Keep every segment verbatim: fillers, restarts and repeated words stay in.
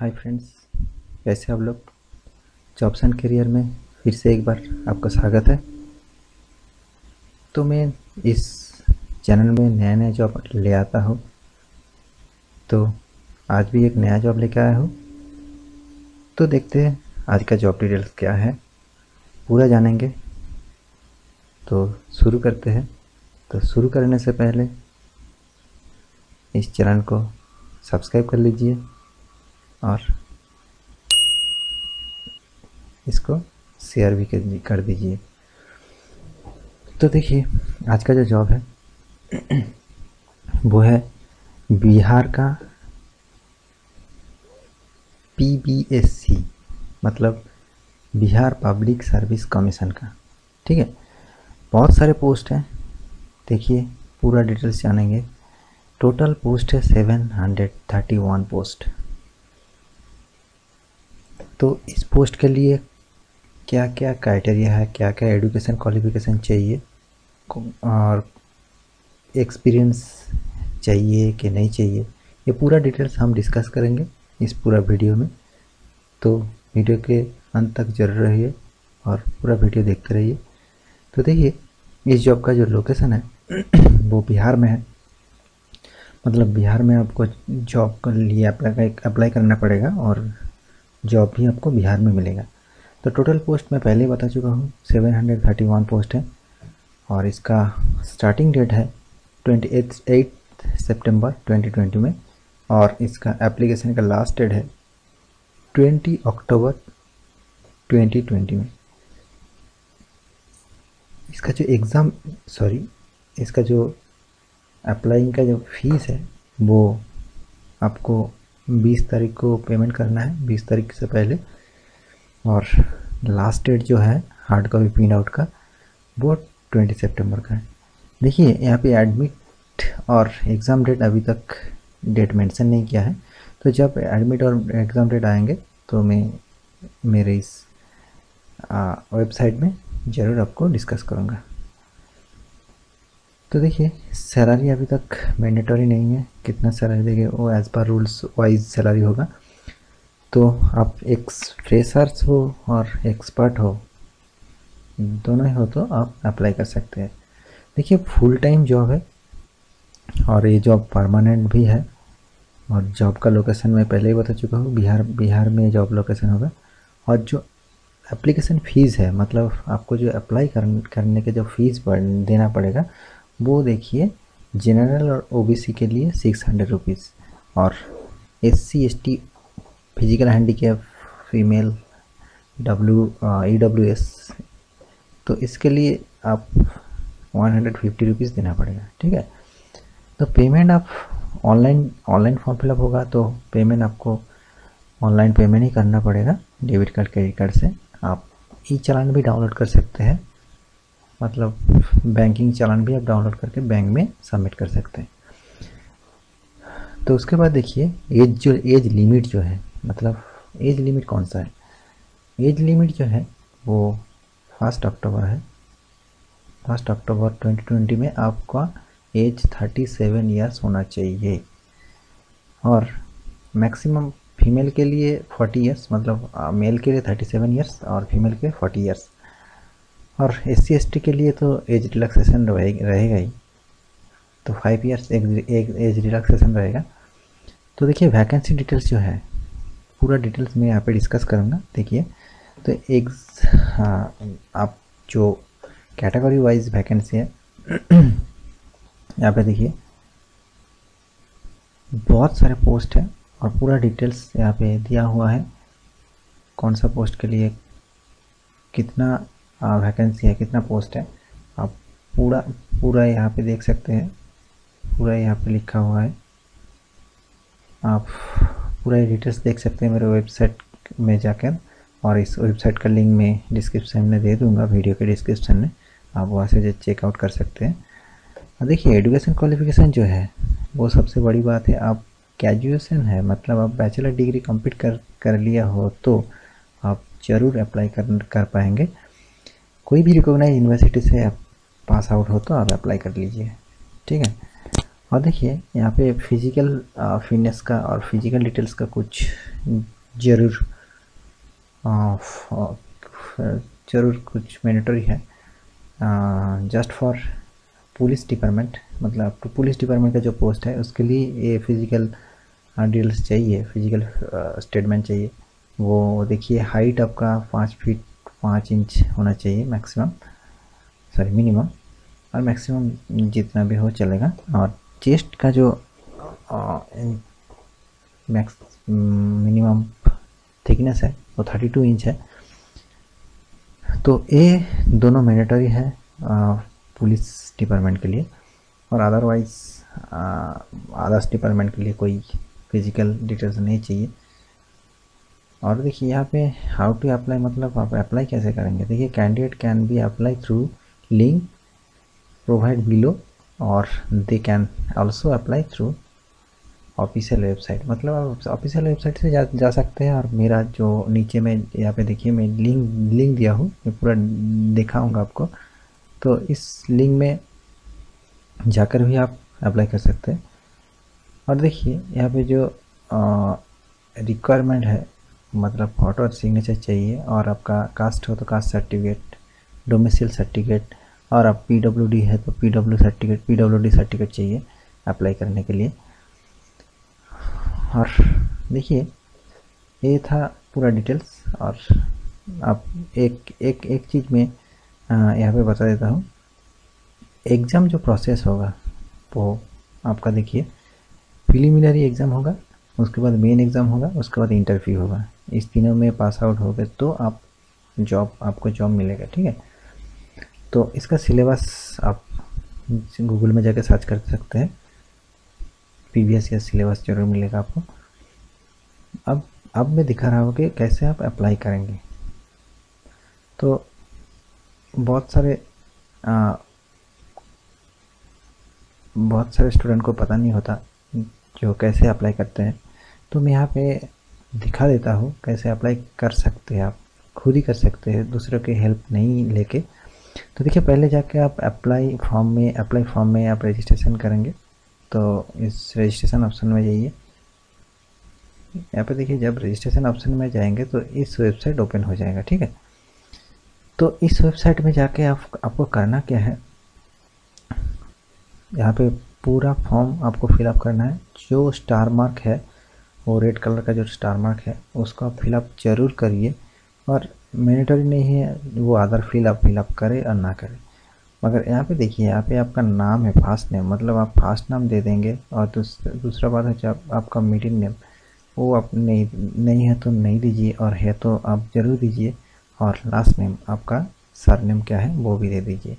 Hi friends, कैसे आप लोग। जॉब्स एंड करियर में फिर से एक बार आपका स्वागत है। तो मैं इस चैनल में नया नया जॉब ले आता हूँ, तो आज भी एक नया जॉब लेकर आया हूँ। तो देखते हैं आज का जॉब डिटेल्स क्या है, पूरा जानेंगे। तो शुरू करते हैं। तो शुरू करने से पहले इस चैनल को सब्सक्राइब कर लीजिए और इसको शेयर भी कर दीजिए। तो देखिए, आज का जो जॉब है वो है बिहार का पी बी एस सी, मतलब बिहार पब्लिक सर्विस कमीशन का। ठीक है, बहुत सारे पोस्ट हैं। देखिए, पूरा डिटेल्स जानेंगे। टोटल पोस्ट है seven hundred thirty one post. तो इस पोस्ट के लिए क्या क्या क्राइटेरिया है, क्या क्या एजुकेशन क्वालिफिकेशन चाहिए और एक्सपीरियंस चाहिए कि नहीं चाहिए, ये पूरा डिटेल्स हम डिस्कस करेंगे इस पूरा वीडियो में। तो वीडियो के अंत तक जरूर रहिए और पूरा वीडियो देखते रहिए। तो देखिए, इस जॉब का जो लोकेशन है वो बिहार में है, मतलब बिहार में आपको जॉब के लिए अप्लाई अप्लाई करना पड़ेगा और जॉब भी आपको बिहार में मिलेगा। तो टोटल पोस्ट मैं पहले ही बता चुका हूँ, seven hundred thirty one post है और इसका स्टार्टिंग डेट है अट्ठाईस सितंबर ट्वेंटी ट्वेंटी में और इसका एप्लीकेशन का लास्ट डेट है बीस अक्टूबर ट्वेंटी ट्वेंटी में। इसका जो एग्ज़ाम सॉरी इसका जो अप्लाइंग का जो फीस है वो आपको बीस तारीख को पेमेंट करना है, बीस तारीख से पहले। और लास्ट डेट जो है हार्ड कॉपी प्रिंट आउट का वो बीस सितंबर का है। देखिए, यहाँ पे एडमिट और एग्ज़ाम डेट अभी तक डेट मेंशन नहीं किया है, तो जब एडमिट और एग्ज़ाम डेट आएंगे तो मैं मेरे इस वेबसाइट में ज़रूर आपको डिस्कस करूँगा। तो देखिए, सैलरी अभी तक मैंडेटरी नहीं है, कितना सैलरी देंगे वो as per rules wise salary होगा। तो आप एक फ्रेशर्स हो और एक्सपर्ट हो, दोनों ही हो तो आप अप्लाई कर सकते हैं। देखिए, फुल टाइम जॉब है और ये जॉब परमानेंट भी है। और जॉब का लोकेशन मैं पहले ही बता चुका हूँ, बिहार बिहार में जॉब लोकेशन होगा। और जो एप्लीकेशन फ़ीस है, मतलब आपको जो अप्लाई करने के जो फीस देना पड़ेगा वो देखिए, जनरल और ओ बी सी के लिए सिक्स हंड्रेड रुपीज़ और S C S T, physical handicap, female, W E W S, तो इसके लिए आप वन हंड्रेड फिफ्टी रुपीज़ देना पड़ेगा। ठीक है, तो पेमेंट आप ऑनलाइन ऑनलाइन फॉर्म फिलअप होगा, तो पेमेंट आपको ऑनलाइन पेमेंट ही करना पड़ेगा। डेबिट कार्ड, क्रेडिट कार्ड से आप ई चालान भी डाउनलोड कर सकते हैं, मतलब बैंकिंग चालान भी आप डाउनलोड करके बैंक में सबमिट कर सकते हैं। तो उसके बाद देखिए, एज जो एज लिमिट जो है, मतलब एज लिमिट कौन सा है। एज लिमिट जो है वो फर्स्ट अक्टूबर है। फर्स्ट अक्टूबर ट्वेंटी ट्वेंटी में आपका एज सैंतीस इयर्स होना चाहिए। और मैक्सिमम फीमेल के लिए चालीस इयर्स, मतलब मेल के लिए सैंतीस इयर्स और फीमेल के चालीस इयर्स। और एस सी एस टी के लिए तो एज रिलैक्सेशन रहेगा ही, तो फाइव इयर्स एज रिलैक्सेशन रहेगा। तो देखिए, वैकेंसी डिटेल्स जो है पूरा डिटेल्स मैं यहाँ पे डिस्कस करूँगा। देखिए, तो एक आप जो कैटेगरी वाइज वैकेंसी है यहाँ पे देखिए, बहुत सारे पोस्ट है और पूरा डिटेल्स यहाँ पे दिया हुआ है, कौन सा पोस्ट के लिए कितना वैकेंसी है, कितना पोस्ट है, आप पूरा पूरा यहाँ पे देख सकते हैं। पूरा यहाँ पे लिखा हुआ है, आप पूरा डिटेल्स देख सकते हैं मेरे वेबसाइट में जाकर। और इस वेबसाइट का लिंक मैं डिस्क्रिप्शन में दे दूँगा, वीडियो के डिस्क्रिप्शन में, आप वहाँ से चेकआउट कर सकते हैं। और देखिए, एजुकेशन क्वालिफिकेशन जो है वो सबसे बड़ी बात है। आप ग्रेजुएशन है, मतलब आप बैचलर डिग्री कम्प्लीट कर कर लिया हो तो आप ज़रूर अप्लाई कर कर पाएंगे। कोई भी रिकॉग्नाइज यूनिवर्सिटी से आप पास आउट हो तो आप अप्लाई कर लीजिए। ठीक है, और देखिए यहाँ पे फिज़िकल फिटनेस का और फिज़िकल डिटेल्स का कुछ जरूर जरूर कुछ मैंडेटरी है जस्ट फॉर पुलिस डिपार्टमेंट, मतलब पुलिस डिपार्टमेंट का जो पोस्ट है उसके लिए ये फिज़िकल डिटेल्स चाहिए, फिज़िकल स्टेटमेंट चाहिए। वो देखिए हाइट आपका पाँच फीट पाँच इंच होना चाहिए मैक्सिमम, सॉरी मिनिमम, और मैक्सिमम जितना भी हो चलेगा। और चेस्ट का जो मैक्स मिनिमम थिकनेस है वो थर्टी टू इंच है। तो ये दोनों मैंडेटरी है पुलिस डिपार्टमेंट के लिए, और अदरवाइज अदर्स डिपार्टमेंट के लिए कोई फिजिकल डिटेल्स नहीं चाहिए। और देखिए यहाँ पे हाउ टू अप्लाई, मतलब आप अप्लाई कैसे करेंगे। देखिए candidate can be apply through link provide below और they can also apply through official website, मतलब आप ऑफिशियल वेबसाइट से जा जा सकते हैं। और मेरा जो नीचे में यहाँ पे देखिए मैं लिंक लिंक दिया हूँ, मैं पूरा दिखाऊंगा आपको, तो इस लिंक में जाकर भी आप अप्लाई कर सकते हैं। और देखिए यहाँ पे जो रिक्वायरमेंट है, मतलब फोटो और सिग्नेचर चाहिए, और आपका कास्ट हो तो कास्ट सर्टिफिकेट, डोमिसिल सर्टिफिकेट, और आप पी डब्ल्यू डी है तो P W certificate P W D certificate चाहिए अप्लाई करने के लिए। और देखिए ये था पूरा डिटेल्स। और आप एक एक एक चीज़ में यहाँ पे बता देता हूँ, एग्ज़ाम जो प्रोसेस होगा वो आपका देखिए प्रीलिमिनरी एग्ज़ाम होगा, उसके बाद मेन एग्ज़ाम होगा, उसके बाद इंटरव्यू होगा। इस तीनों में पास आउट हो गए तो आप जॉब आपको जॉब मिलेगा, ठीक है। तो इसका सिलेबस आप गूगल में जाके सर्च कर सकते हैं, प्रीवियस या सिलेबस जरूर मिलेगा आपको। अब अब मैं दिखा रहा हूँ कि कैसे आप अप्लाई करेंगे। तो बहुत सारे आ, बहुत सारे स्टूडेंट को पता नहीं होता जो कैसे अप्लाई करते हैं, तो मैं यहाँ पे दिखा देता हूँ कैसे अप्लाई कर सकते हैं, आप खुद ही कर सकते हैं दूसरों की हेल्प नहीं लेके। तो देखिए पहले जाके आप अप्लाई फॉर्म में अप्लाई फॉर्म में आप रजिस्ट्रेशन करेंगे, तो इस रजिस्ट्रेशन ऑप्शन में जाइए। यहाँ पे देखिए जब रजिस्ट्रेशन ऑप्शन में जाएंगे तो इस वेबसाइट ओपन हो जाएगा, ठीक है। तो इस वेबसाइट में जाके आप आपको करना क्या है, यहाँ पे पूरा फॉर्म आपको फिलअप करना है। जो स्टार मार्क है वो रेड कलर का जो स्टार मार्क है उसको आप फिलअप जरूर करिए, और मैंडेटरी नहीं है वो अदर फिलअप फिलअप करे और ना करे। मगर यहाँ पे देखिए यहाँ पे आपका नाम है फर्स्ट नेम, मतलब आप फर्स्ट नाम दे देंगे। और दूसरा दूसरा बात है जब आपका मिडिल नेम वो आप नहीं नहीं है तो नहीं दीजिए, और है तो आप ज़रूर दीजिए। और लास्ट नेम आपका सर नेम क्या है वो भी दे दीजिए।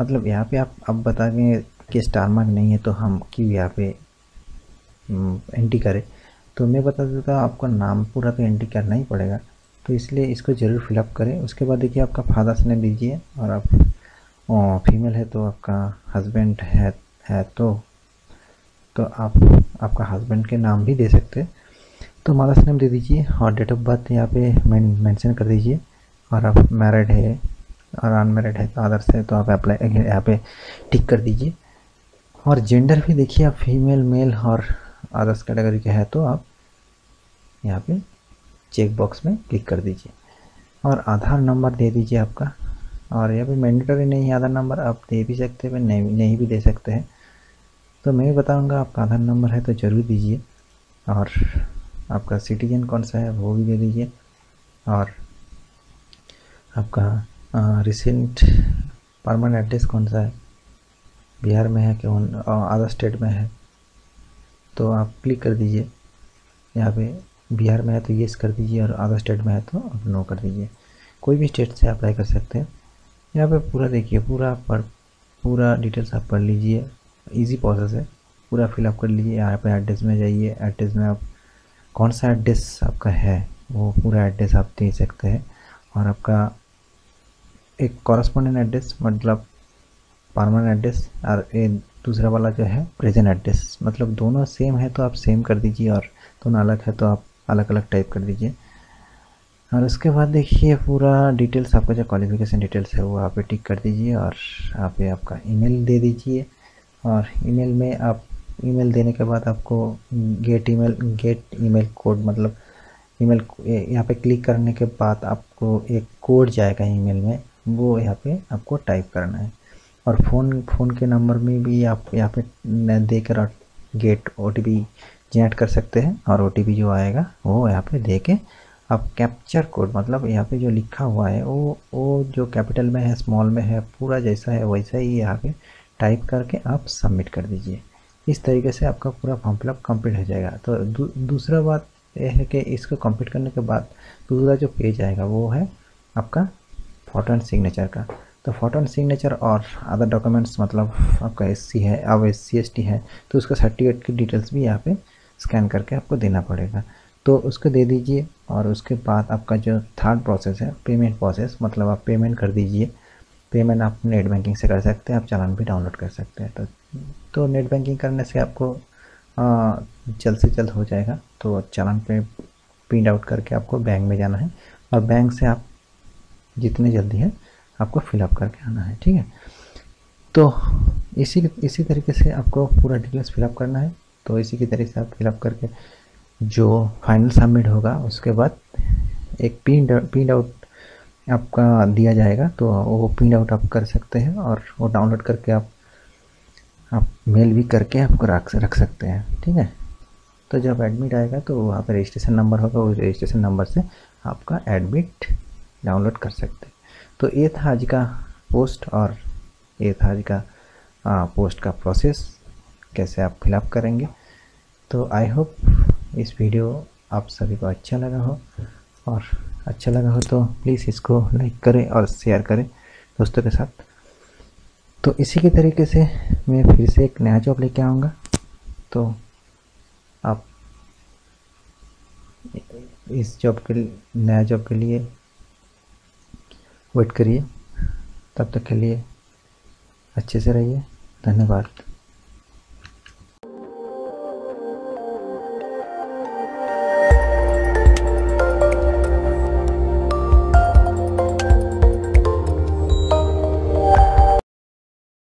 मतलब यहाँ पे आप अब बता दें कि स्टार मार्क नहीं है तो हम क्यों यहाँ पे एंट्री करें, तो मैं बता देता हूँ आपको नाम पूरा तो एंट्री करना ही पड़ेगा, तो इसलिए इसको ज़रूर फिलअप करें। उसके बाद देखिए आपका फादर्स नेम दीजिए, और आप ओ, फीमेल है तो आपका हस्बैंड है है तो तो आप आपका हस्बैंड के नाम भी दे सकते हैं। तो मदर्स नेम दे दीजिए, और डेट ऑफ बर्थ यहाँ पे मेंशन कर दीजिए। और आप मैरिड है और अनमैरिड है तो अदर्स है तो आप अप्लाई यहाँ पे टिक कर दीजिए। और जेंडर भी देखिए आप फीमेल मेल और अदर्स कैटेगरी के है तो आप यहाँ पे चेक बॉक्स में क्लिक कर दीजिए। और आधार नंबर दे दीजिए आपका, और यहाँ पे मैंडेटरी नहीं है आधार नंबर, आप दे भी सकते हैं नहीं नहीं भी दे सकते हैं। तो मैं बताऊंगा आपका आधार नंबर है तो ज़रूर दीजिए। और आपका सिटीजन कौन सा है वो भी दे दीजिए, और आपका रिसेंट परमानेंट एड्रेस कौन सा है, बिहार में है कि अदर स्टेट में है, तो आप क्लिक कर दीजिए। यहाँ पे बिहार में है तो येस कर दीजिए, और अदर स्टेट में है तो आप नो कर दीजिए। कोई भी स्टेट से अप्लाई कर सकते हैं। यहाँ पे पूरा देखिए पूरा पढ़ पूरा डिटेल्स आप पढ़ लीजिए, इजी प्रोसेस है, पूरा फिलअप कर लीजिए। यहाँ पे एड्रेस में जाइए, एड्रेस में आप कौन सा एड्रेस आपका है वो पूरा एड्रेस आप दे सकते हैं। और आपका एक कॉरस्पॉन्डेंट एड्रेस, मतलब परमानेंट एड्रेस, और एक दूसरा वाला जो है प्रेजेंट एड्रेस, मतलब दोनों सेम है तो आप सेम कर दीजिए, और दोनों अलग है तो आप अलग अलग टाइप कर दीजिए। और उसके बाद देखिए पूरा डिटेल्स आपका जो क्वालिफिकेशन डिटेल्स है वो यहाँ पे टिक कर दीजिए, और यहाँ पे आपका ईमेल दे दीजिए। और ईमेल में आप ईमेल देने के बाद आपको get email get email code मतलब ईमेल यहाँ पे क्लिक करने के बाद आपको एक कोड जाएगा ईमेल में, वो यहाँ पे आपको टाइप करना है। और फ़ोन फ़ोन के नंबर में भी आप यहाँ पे देकर गेट ओटीपी जनरेट कर सकते हैं, और ओटीपी जो आएगा वो यहाँ पे देके आप कैप्चर कोड मतलब यहाँ पे जो लिखा हुआ है वो वो जो कैपिटल में है, स्मॉल में है, पूरा जैसा है वैसा ही यहाँ पे टाइप करके आप सबमिट कर दीजिए। इस तरीके से आपका पूरा फॉर्म फिलअप कंप्लीट हो जाएगा। तो दू, दूसरा बात यह है कि इसको कंप्लीट करने के बाद दूसरा जो पेज आएगा वो है आपका फोटो एंड सिग्नेचर का। तो फोटो एंड सिग्नेचर और अदर डॉक्यूमेंट्स मतलब आपका एससी है, अब एससी एसटी है तो उसका सर्टिफिकेट की डिटेल्स भी यहाँ पे स्कैन करके आपको देना पड़ेगा, तो उसको दे दीजिए। और उसके बाद आपका जो थर्ड प्रोसेस है पेमेंट प्रोसेस, मतलब आप पेमेंट कर दीजिए। पेमेंट आप नेट बैंकिंग से कर सकते हैं, आप चालान भी डाउनलोड कर सकते हैं। तो तो नेट बैंकिंग करने से आपको आ, जल्द से जल्द हो जाएगा। तो चालान पे प्रिंट आउट करके आपको बैंक में जाना है और बैंक से आप जितने जल्दी है आपको फिलअप करके आना है, ठीक है। तो इसी इसी तरीके से आपको पूरा डिटेल्स फिलअप करना है। तो इसी की तरीके से आप फिलअप करके जो फाइनल सबमिट होगा उसके बाद एक प्रिंट प्रिंट आउट आपका दिया जाएगा, तो वो प्रिंट आउट आप कर सकते हैं और वो डाउनलोड करके आप आप मेल भी करके आपको रख रख सकते हैं, ठीक है। तो जब एडमिट आएगा तो वहाँ पर रजिस्ट्रेशन नंबर होगा, उस रजिस्ट्रेशन नंबर से आपका एडमिट डाउनलोड कर सकते हैं। तो ये था आज का पोस्ट, और ये था आज का आ, पोस्ट का प्रोसेस कैसे आप फिलअप करेंगे। तो आई होप इस वीडियो आप सभी को अच्छा लगा हो, और अच्छा लगा हो तो प्लीज़ इसको लाइक करें और शेयर करें दोस्तों के साथ। तो इसी के तरीके से मैं फिर से एक नया जॉब लेके आऊँगा, तो आप इस जॉब के नया जॉब के लिए वेट करिए। तब तक के लिए अच्छे से रहिए, धन्यवाद।